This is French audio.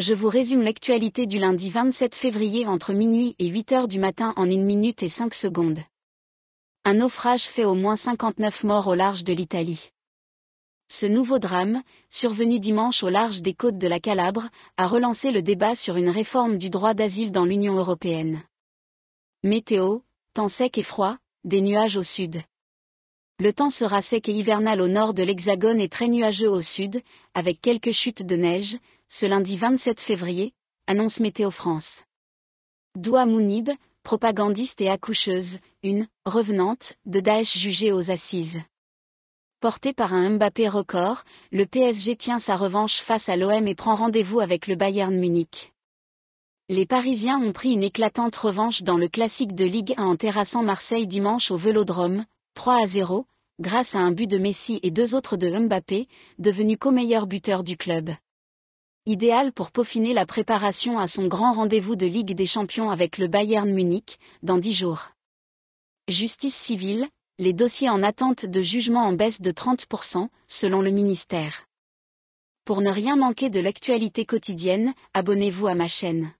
Je vous résume l'actualité du lundi 27 février entre minuit et 8h du matin en 1 minute et 5 secondes. Un naufrage fait au moins 59 morts au large de l'Italie. Ce nouveau drame, survenu dimanche au large des côtes de la Calabre, a relancé le débat sur une réforme du droit d'asile dans l'Union européenne. Météo, temps sec et froid, des nuages au sud. Le temps sera sec et hivernal au nord de l'Hexagone et très nuageux au sud, avec quelques chutes de neige, ce lundi 27 février, annonce Météo France. Douha Mounib, propagandiste et accoucheuse, une « revenante » de Daesh jugée aux assises. Portée par un Mbappé record, le PSG tient sa revanche face à l'OM et prend rendez-vous avec le Bayern Munich. Les Parisiens ont pris une éclatante revanche dans le classique de Ligue 1 en terrassant Marseille dimanche au Vélodrome, 3-0, grâce à un but de Messi et deux autres de Mbappé, devenu co-meilleur buteur du club. Idéal pour peaufiner la préparation à son grand rendez-vous de Ligue des Champions avec le Bayern Munich, dans 10 jours. Justice civile, les dossiers en attente de jugement en baisse de 30%, selon le ministère. Pour ne rien manquer de l'actualité quotidienne, abonnez-vous à ma chaîne.